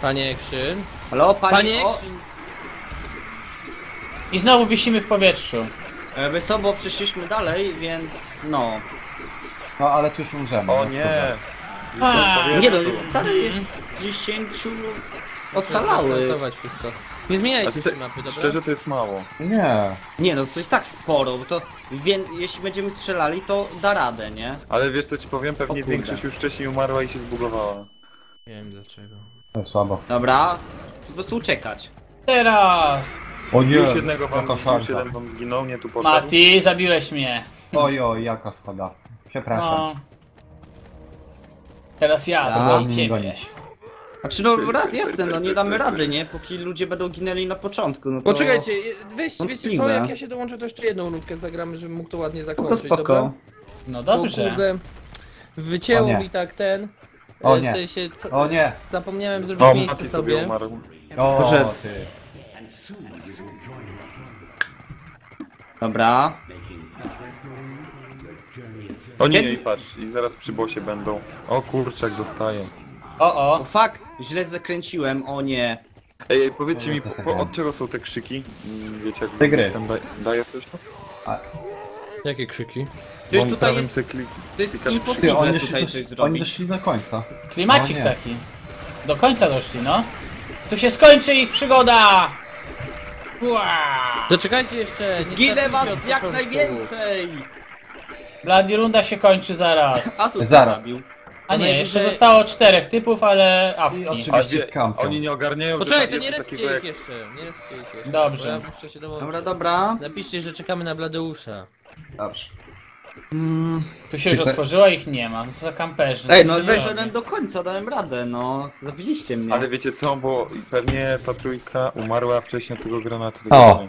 Panie Ekszyn. Halo, panie Ekszyn. I znowu wisimy w powietrzu. Wysobo przyszliśmy dalej, więc no. No ale tu już umrzemy. O nie. Nie no, dalej jest 10 ocalały. Nie zmieniajcie się mapy, dobra? Szczerze to jest mało. Nie. Nie no, to jest tak sporo, bo to jeśli będziemy strzelali, to da radę, nie? Ale wiesz co ci powiem, pewnie większość już wcześniej umarła i się zbugowała. Nie wiem dlaczego. To słabo. Dobra, po prostu uciekać. Teraz! O nie, już jednego wam, już jeden wam zginął, nie tu poszedł. Mati, zabiłeś mnie. Ojoj, jaka spada. Przepraszam. No. Teraz ja, zabijcie mnie. Znaczy no raz jestem, no nie damy rady, nie? Póki ludzie będą ginęli na początku, no to... Poczekajcie, weźcie, wiecie co, jak ja się dołączę, to jeszcze jedną rundkę zagramy, żebym mógł to ładnie zakończyć, dobra? No dobrze. Kurde, wycięło mi tak ten... O nie, w sensie, co, o nie. Zapomniałem zrobić miejsce sobie. O ty. Dobra. O nie, i patrz, i zaraz przy bosie będą. O kurczak, dostaję. O, o, fuck, źle zakręciłem, o nie. Ej, powiedzcie mi, od czego są te krzyki? Wiecie jak... Tygry. Tam daje coś tam? Jakie krzyki? Przecież tutaj jest... To jest impossible tutaj coś zrobić. Oni doszli do końca. Klimacik taki. Do końca doszli, no. Tu się skończy ich przygoda! Doczekajcie jeszcze! Zginę was jak najwięcej! Bladi, runda się kończy zaraz. Asus zabił. A nie, jeszcze zostało 4 typów, ale... Oczywiście oni nie ogarniają... Poczekaj, to nie respie ich jeszcze. Dobrze. Dobra, dobra. Napiszcie, że czekamy na Bladeusza. Dobrze. Tu się już otworzyło, ich nie ma. To za kamperzy. Ej, no weszłem do końca, dałem radę, no. Zabiliście mnie. Ale wiecie co, bo pewnie ta trójka umarła wcześniej od tego granatu. O!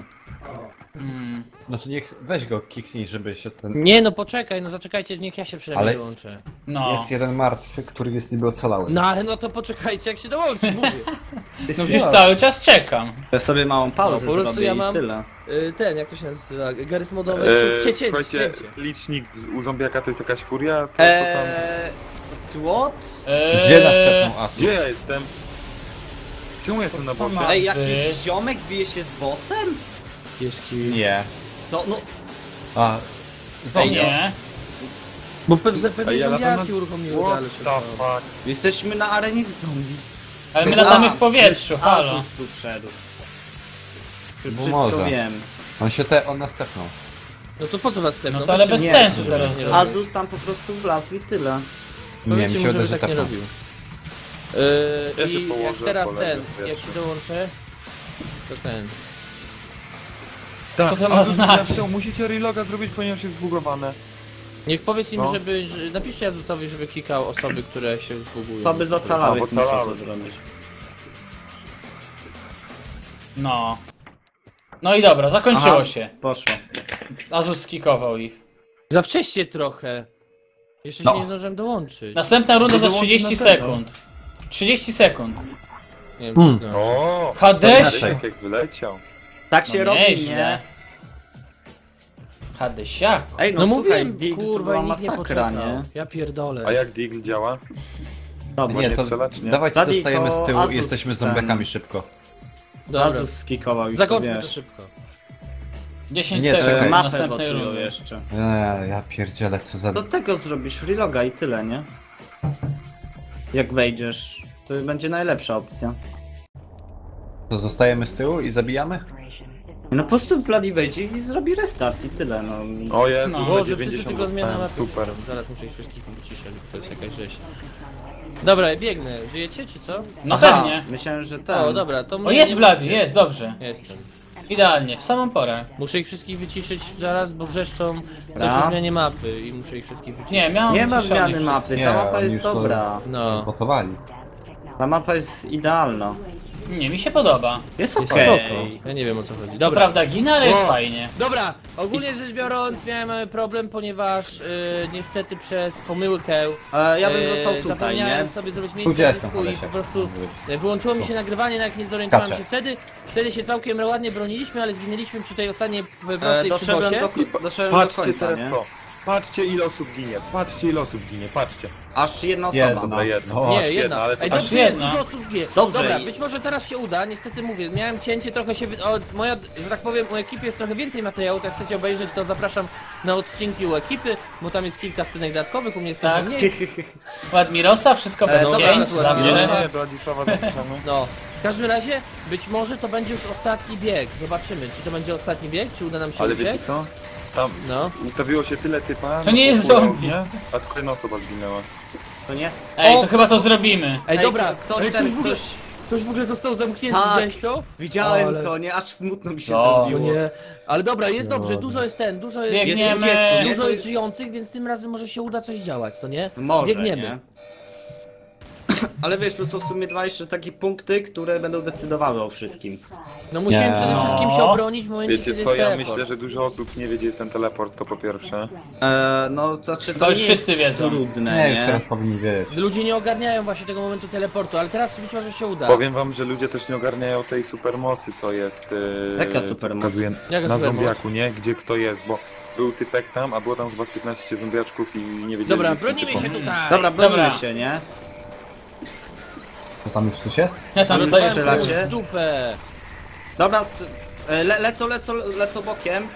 Znaczy niech, weź go kiknij, żeby się ten... Nie no poczekaj, no zaczekajcie, niech ja się przynajmniej dołączę. No. Jest jeden martwy, który jest niby ocalały. No ale no to poczekajcie jak się dołączy, mówię. No przecież cały czas czekam. Ja sobie małą pauzę no, po prostu ja mam tyle. Ten, jak to się nazywa, GARRY'S MODowy, słuchajcie, licznik u zombiaka to jest jakaś furia, to tam... What? Gdzie następną Asus? Gdzie ja jestem? Czemu jestem na bossie? Ej, jakiś ziomek bije się z bossem? Nie. No, no. A, zombie. Nie. Bo pewnie ja zombiaki uruchomiły dalej. Jesteśmy na arenie z zombie. Ale my latamy w powietrzu, halo. Asus tu wszedł. Już bo wszystko może. Wiem. On się on następną. No to po co następną? No to ale bez sensu teraz. Asus tam po prostu wlazł i tyle. Nie, mi się wydaje, że tak nie robił. Ja i położę, jak teraz jak się dołączę, to ten. Tak, co to ma znaczyć? Musicie reloga zrobić, ponieważ jest zbugowane. Niech powiedz im, żeby... Napiszcie Azusowi, żeby klikał osoby, które się zbugują. To by zacalały, zrobić. No. No i dobra, zakończyło się. Poszło. Azus skikował ich. Za wcześnie trochę. Jeszcze się nie zdążyłem dołączyć. Następna runda za 30 sekund. 30 sekund. Nie wiem, o, Hadesiak jak wyleciał. Tak się robi, nie? Hadesiak. Ej, no mówiłem, kurwa, to masakra, nie? Ja pierdolę. A jak Digl działa? Dobra, nie, to dawajcie, zostajemy z tyłu i jesteśmy zombiakami szybko. Asus skikował i zakończmy to szybko. 10 sekund, następnej rundy jeszcze. Ja pierdzielę, co za... Do tego zrobisz reloga i tyle, nie? Jak wejdziesz, to będzie najlepsza opcja. To zostajemy z tyłu i zabijamy? No po prostu Bladi wejdzie i zrobi restart i tyle, no. O Jezu, no, 90%, super. Zaraz muszę ich wszystkich wyciszyć, bo to jest jakaś rzeź. Dobra, biegnę. Żyjecie czy co? No pewnie. Myślałem, że tak. O dobra, to o jest Bladi, jest, dobrze. Jestem. Idealnie, w samą porę. Muszę ich wszystkich wyciszyć zaraz, bo wrzeszczą coś o zmianie mapy i muszę ich wszystkich wyciszyć. Nie, nie ma zmiany mapy, ta mapa jest dobra. No. Ta mapa jest idealna. Nie, mi się podoba. Jest ok. Ja nie wiem, o co chodzi. Dobra. To prawda, ginę, ale jest fajnie. Dobra, ogólnie rzecz biorąc miałem problem, ponieważ niestety przez pomyłkę ja bym został tutaj, zapomniałem sobie zrobić miejsce na dysku i po prostu wyłączyło mi się nagrywanie, nawet nie zorientowałem się wtedy. Wtedy się całkiem ładnie broniliśmy, ale zginęliśmy przy tej ostatniej prostej przybosie. Patrzcie teraz to. Patrzcie, ile osób ginie, patrzcie, ile osób ginie, patrzcie. Aż jedna osoba. Jedna, ale to aż dobrze, jedna. Dużo osób ginie. Dobrze. Dobra, być może teraz się uda, niestety mówię, miałem cięcie, trochę się... moja, że tak powiem, u ekipy jest trochę więcej materiału, jak chcecie obejrzeć, to zapraszam na odcinki u ekipy, bo tam jest kilka scenek dodatkowych, u mnie jest trochę mniej. U Admirosa wszystko bez cięć, zawsze. No. W każdym razie, być może to będzie już ostatni bieg, zobaczymy, czy to będzie ostatni bieg, czy uda nam się uciec. Ale wiecie co? Tam ustawiło się tyle typa. To nie jest zombie. A tylko jedna osoba zginęła. To nie? Ej, to chyba to zrobimy. Ej, dobra, ktoś w ogóle został zamknięty, gdzieś to? Widziałem to, nie? Aż smutno mi się zrobiło. Nie. Ale dobra, jest dobrze, dużo jest dużo jest żyjących, więc tym razem może się uda coś działać, co nie? Może, biegniemy. Nie? Ale wiesz, to są w sumie dwa jeszcze takie punkty, które będą decydowały o wszystkim. No musimy przede wszystkim się obronić w momencie, kiedy jest teleport. Ja myślę, że dużo osób nie wie, gdzie jest ten teleport, to po pierwsze. No to znaczy, to już wszyscy wiedzą. Trudne, nie? Teraz powinni wiedzieć. Ludzie nie ogarniają właśnie tego momentu teleportu, ale teraz być może się uda. Powiem wam, że ludzie też nie ogarniają tej supermocy, co jest... Jaka supermoc? Na zombiaku, nie? Gdzie kto jest, bo... Był typek tam, a było tam chyba z 15 zombiaczków i nie wiedzieli... Dobra, bronimy się tutaj! Dobra, bronimy się, nie? To tam już coś jest? Ja tam stoję w dupę. Dobra, lecą bokiem.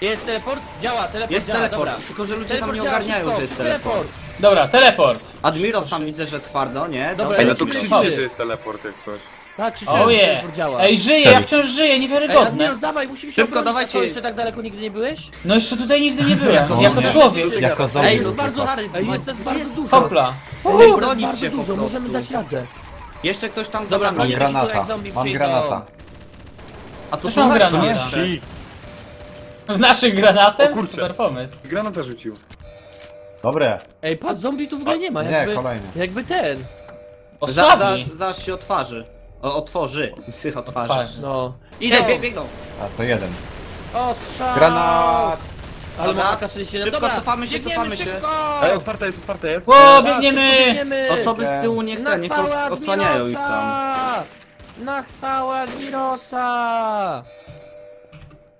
Jest teleport? Działa, teleport jest działa, teleport, dobra. Tylko że ludzie teleport tam nie ogarniają, że jest teleport. Dobra, teleport. Admiros tam widzę, że twardo, nie? Dobra, ej, no to krzyczcie, że jest teleport jak coś. Tak, krzyczałem, że teleport działa. Ej, żyję, ja wciąż żyję, niewiarygodne. Ej, Admiros, dawaj, musimy się obronić. Co, jeszcze tak daleko nigdy nie byłeś? No jeszcze tutaj nigdy nie byłem, jako człowiek. Ej, jest bardzo dużo. Hopla. Jest bardzo dużo, możemy dać radę. Jeszcze ktoś tam zabrał mnie. Mam granata. A to są granaty. W naszych granatem? Super pomysł. Granata rzucił. Dobre. Ej, patrz, zombie tu w ogóle nie ma. Jakby, nie, kolejny. Jakby ten. Zaraz się otworzy. Otworzy. Psych otwarzy. No. Idę, biegną. A to jeden. O, strzał. Granat. Ale ma AK-47. Szybko, dobra, cofamy się. Ej, otwarte jest. Ło, biegniemy! Osoby z tyłu niech osłaniają ich tam. Na chwałę Admirosa!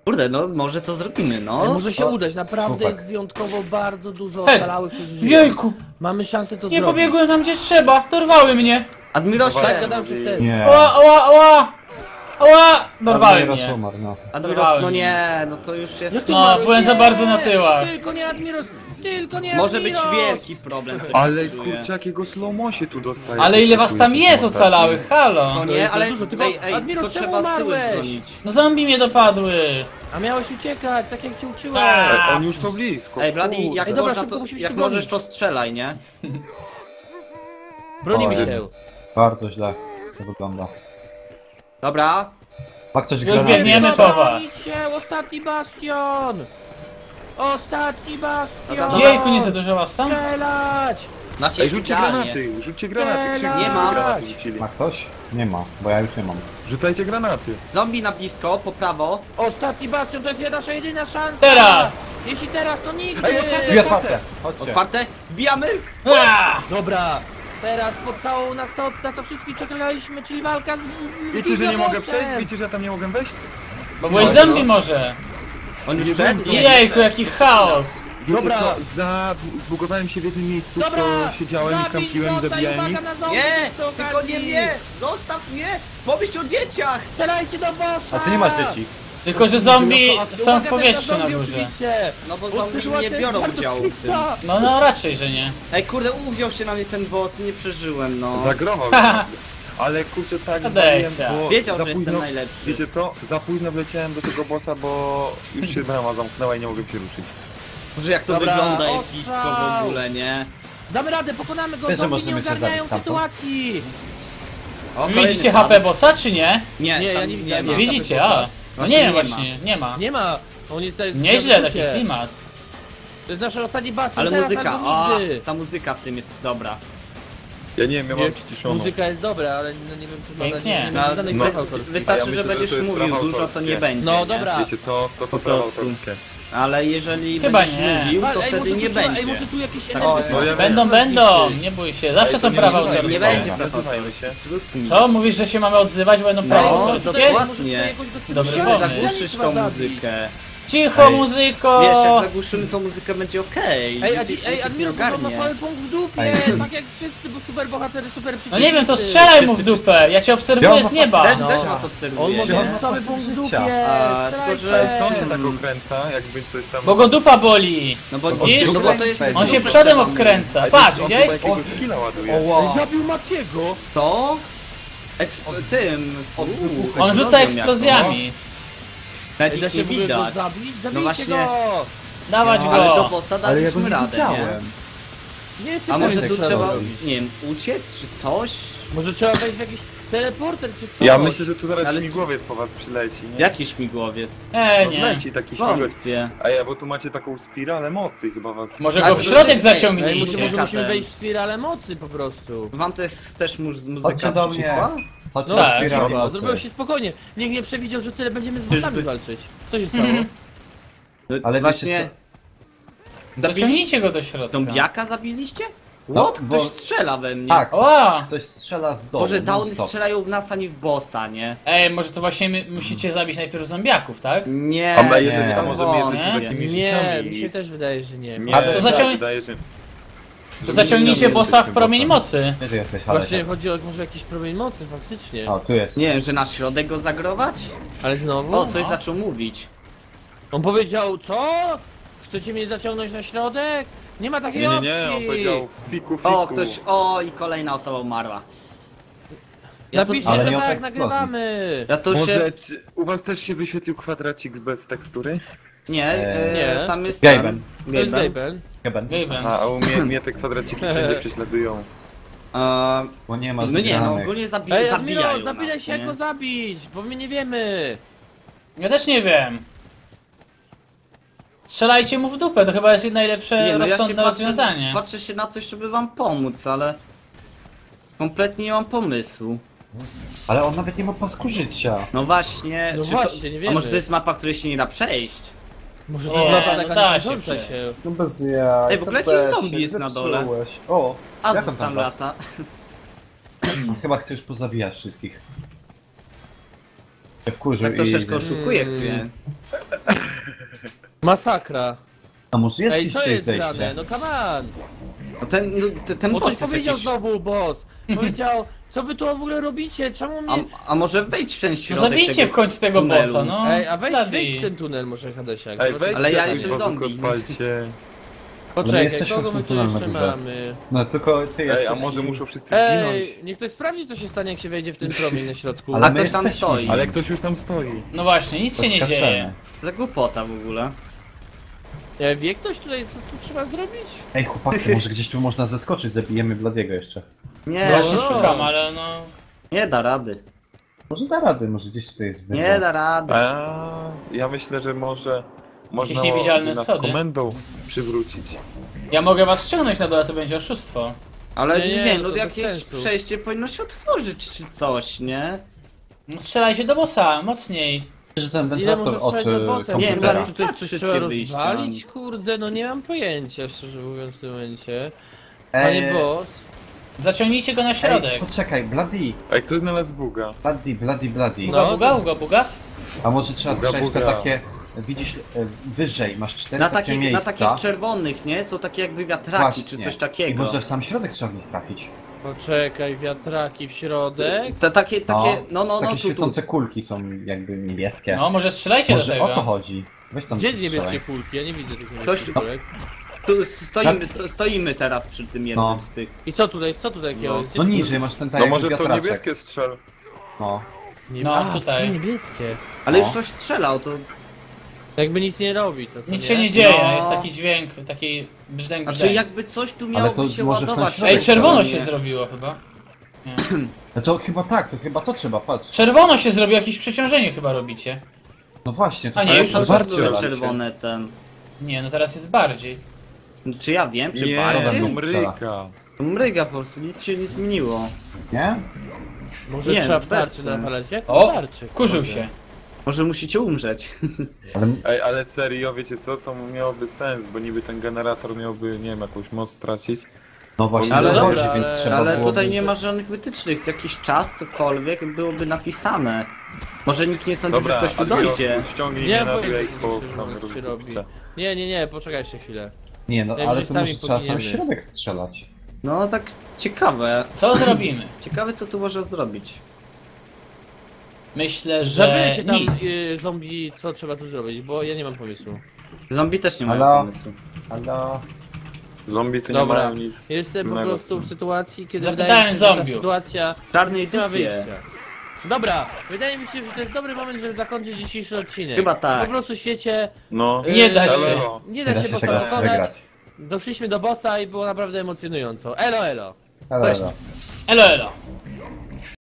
Kurde, no może to zrobimy, no. Ale może się udać, naprawdę jest wyjątkowo bardzo dużo ocalałych, którzy żyją. Jejku! Mamy szansę to zrobić. Nie pobiegłem tam gdzie trzeba, dorwały mnie. Admirosie, gadam przez test. Oła! Dorwali mnie. Admiros, no nie, no to już jest... No, byłem za bardzo na tyłach. Tylko nie Admiros, tylko nie Admiros! Może być wielki problem. Ale kurczę, jakiego slow-mosie tu dostaje. Ale ile was tam jest ocalałych, halo! No nie, ale dużo, tylko Admiros, czemu umarłeś? No zombie mnie dopadły. A miałeś uciekać, tak jak cię uczyłem. On już to blisko. Ej, Bladi, jak możesz to strzelaj, nie? Bronimy się. Bardzo źle to wygląda. Dobra. Już biegniemy po was. Ostatni bastion! Ostatni bastion! Jejku, nie za dużo was tam? Strzelać! Rzućcie granaty! Nie mam. Ma ktoś? Nie ma, bo ja już nie mam. Rzucajcie granaty! Zombie na blisko, po prawo. Ostatni bastion, to jest nasza jedyna szansa! Teraz! Jeśli teraz, to nigdy! Ej, otwarte? Wbijamy! Dobra! Teraz spotkało nas to, na co wszystkich czekaliśmy, czyli walka z... Wiecie, że nie mogę przejść? Wiecie, że ja tam nie mogę wejść? Bo byłeś zombie może! On już wszedł? Jejku, jaki chaos! Dobra, zabugowałem się w jednym miejscu, to siedziałem i kampiłem, zabijałem ich. Nie, tylko nie mnie! Zostaw mnie! Pomyśl o dzieciach! Strzelajcie do bossa! A ty nie masz dzieci. Tylko, że zombie są w powietrzu na górze. No bo zombie nie biorą udziału w tym. No raczej, że nie. Ej kurde, uwziął się na mnie ten boss i nie przeżyłem, no. Zagrował się. Ale kurczę, tak zbawiłem, bo wiedział, że jestem najlepszy. Wiecie co? Za późno wleciałem do tego bossa, bo już się brama zamknęła i nie mogłem się ruszyć. Może jak to wygląda epicko w ogóle, nie? Damy radę, pokonamy go, zombie nie ogarniają sytuacji. Widzicie HP bossa, czy nie? Nie, ja nie widzę. Nie widzicie, no nie wiem właśnie, nie ma. On jest tutaj. Nieźle, taki klimat. To jest nasz ostatni bastion. Ale muzyka, ta muzyka w tym jest dobra. Ja nie wiem, ja mam przyciszoną. Muzyka jest dobra, ale no nie wiem, czy mam nadzieję, nie ma wystarczy, że będziesz mówił dużo, to nie będzie. No dobra. Wiecie co, to są prawa autorskie. Ale jeżeli będziesz mówił, to wtedy nie będzie. Ej, może tu jakieś Będą, nie bój się, zawsze są prawa autorskie. Nie będzie prawa autorskie. Co? Mówisz, że się mamy odzywać, będą prawa autorskie? Dobrze, zagłuszysz tą muzykę. Cicho, muzyko! Wiesz, jak zagłuszymy tą muzykę, będzie okej. Ej, Admiros, ma słaby punkt w dupie, tak jak wszyscy, bo super bohatery, super przeciwnicy. No nie wiem, to strzelaj mu w dupę, ja cię obserwuję z nieba. Też was obserwuję. On ma słaby punkt w dupie, tylko że co on się tak okręca, jakby coś tam... Bo go dupa boli! No bo widzisz? On się przodem obkręca, patrz, widzisz? Zabił Matiego! To? On rzuca eksplozjami. Nawet ich nie widać. No właśnie, dawać go! Ale do bossa daliśmy radę, nie? A może tu trzeba, nie wiem, uciec czy coś? Może trzeba wejść w jakiś teleporter czy coś? Ja myślę, że tu zaraz śmigłowiec po was przyleci, nie? Jaki śmigłowiec? Nie. Leci taki śmigłowiec. Bo tu macie taką spiralę mocy chyba was... Może go w środek zaciągnijcie. Może musimy wejść w spiralę mocy po prostu. Wam to jest też muzyka przycichła? No tak, zrobiło się spokojnie. Nikt nie przewidział, że tyle będziemy z bossami walczyć. Co się stało? Ale właśnie... Zaciągnijcie go do środka. Zombiaka zabiliście? No, ktoś strzela we mnie. Tak, ktoś strzela z dołu. Może downy strzelają w nas, a nie w bossa, nie? Ej, może to właśnie musicie zabić najpierw zombiaków, tak? Nie, nie, mi się też wydaje, że nie. A to zaciągnijcie bossa w promień mocy. Właśnie chodzi o może jakiś promień mocy, faktycznie. Tu jest. Nie wiem, że na środek go zagrować? Ale znowu? Coś zaczął mówić. On powiedział, co? Chcecie mnie zaciągnąć na środek? Nie ma takiej opcji! Nie, on powiedział fiku, fiku. I kolejna osoba umarła. Napiszcie, że tak nagrywamy! Może u was też się wyświetlił kwadracik bez tekstury? Nie, tam jest Gaben. A u mnie te kwadraciki wszędzie prześladują. Bo nie ma zmiany. No ogólnie zabijają. Zapytaj się, jak go zabić, bo my nie wiemy. Ja też nie wiem. Strzelajcie mu w dupę, to chyba jest najlepsze rozsądne rozwiązanie. Patrzę się na coś, żeby wam pomóc, ale... Kompletnie nie mam pomysłu. Ale on nawet nie ma pasku życia. No właśnie, nie wiem. A może to jest mapa, której się nie da przejść? Może to jest mapa taka nie. No bez jaj. Ej, w ogóle jakiś zombie jest na dole. Asus tam lata. Chyba chcę już pozawijać wszystkich. Tak troszeczkę oszukuję, kurde. Masakra. A może jest coś grane? No come on! No ten boss powiedział jakiś... znowu boss! Powiedział, co wy tu w ogóle robicie? Czemu mnie... A może wejdź w ten środek tego tunelu? Zabijcie w końcu tego bossa, no! Ej, a wejdź w ten tunel może, Hadesiak. Ale ja jestem zombie. Poczekaj, kogo my tu jeszcze mamy? No tylko ty. Ej, a może muszą wszyscy zginąć? Ej, niech ktoś sprawdzi, co się stanie, jak się wejdzie w ten promień na środku. Ale ktoś tam stoi. Ale ktoś już tam stoi. No właśnie, nic się nie dzieje. Za głupota w ogóle. Wie ktoś tutaj, co tu trzeba zrobić? Ej, chłopaki, może gdzieś tu można zeskoczyć, zabijemy Bladiego jeszcze. Nie, ja się szukam, ale no... Nie da rady. Może da rady, może gdzieś tutaj jest wybór. Nie da rady. Ja myślę, że może... Jakieś niewidzialne schody. Komendą przywrócić. Ja mogę was ściągnąć na dole, to będzie oszustwo. Ale nie wiem, no jakieś przejście powinno się otworzyć czy coś, nie? Strzelaj się do bossa, mocniej. Że ten wentylator od komputera. Nie wiem, czy trzeba rozwalić, kurde, no nie mam pojęcia, szczerze mówiąc, w tym momencie. Panie boss, zaciągnijcie go na środek. Poczekaj, Bladi. Ej, kto znalazł buga? Bladi. Buga? A może trzeba strzelić to takie, widzisz, wyżej, masz 4 takie miejsca. Na takich czerwonych, nie? Są takie jakby wiatraki, właśnie, czy coś takiego. I może w sam środek trzeba w nich trafić. Poczekaj, wiatraki w środek? Takie świecące kulki są jakby niebieskie. No, może strzelajcie do tego. O to chodzi. Weź tam. Gdzie niebieskie kulki? Ja nie widzę tych niebieskich kulek. Tu stoimy teraz przy tym jednym z tych. I co tutaj takiego? No niżej masz ten taki wiatraczek. No może to niebieskie strzel. No. Tutaj niebieskie. Ale już coś strzelał, to... Jakby nic nie robi, to co, nic się nie dzieje, jest taki dźwięk, taki brzdęk. Znaczy jakby coś tu miało się ładować. Ej, czerwono się zrobiło chyba. No to chyba tak, to chyba to trzeba, patrz. Czerwono się zrobiło, jakieś przeciążenie chyba robicie. No właśnie, to już jest bardzo czerwone ten. Nie, no teraz jest bardziej. Czy ja wiem, czy bardziej? Mryga po prostu, nic się nie zmieniło. Nie? Może nie, trzeba w tarczy napalać? Jak o, tarczy, wkurzył się. Może musicie umrzeć. Ej, ale serio, wiecie co, to miałoby sens, bo niby ten generator miałby, nie wiem, jakąś moc stracić. No właśnie, ale, dobra, więc trzeba ale tutaj nie ma żadnych wytycznych, co jakiś czas, cokolwiek byłoby napisane. Może nikt nie sądzi, dobra, że ktoś tu dojdzie. Nie, bo nie, poczekajcie chwilę. Nie, no ale to może trzeba sam środek strzelać. No tak ciekawe. Co zrobimy? Ciekawe co tu można zrobić. Myślę, że zabijmy się tam zombie, co trzeba tu zrobić, bo ja nie mam pomysłu. Zombie też nie mają pomysłu. Halo. Zombie to dobra, nie mają nic. Jestem po prostu w sytuacji, kiedy zapytałem zombie. Sytuacja czarnej nie ma wyjścia. Dobra, wydaje mi się, że to jest dobry moment, żeby zakończyć dzisiejszy odcinek. Chyba tak. Po prostu w świecie no, nie da się pokonać. Doszliśmy do bossa i było naprawdę emocjonująco. Elo elo. Elo elo. Elo elo.